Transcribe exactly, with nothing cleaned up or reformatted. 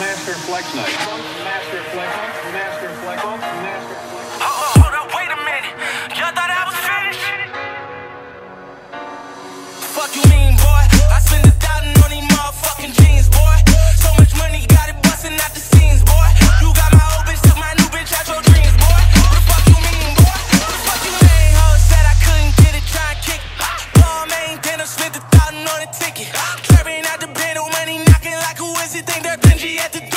master flex night. Master flex night. Master flex night. Master flex night. Oh, hold up, wait a minute. Y'all thought I was finished? Fuck you mean, boy? I spend a thousand on these motherfucking jeans, boy. So much money, got it busting out the scenes, boy. You got my old bitch, took my new bitch out your dreams, boy. What the fuck you mean, boy? What the fuck you mean, ho? Said I couldn't get it, try and kick. Ball main, then I spent a thousand on a ticket. Trapping out the band, no money knocking like who is it? Think they're dingy at the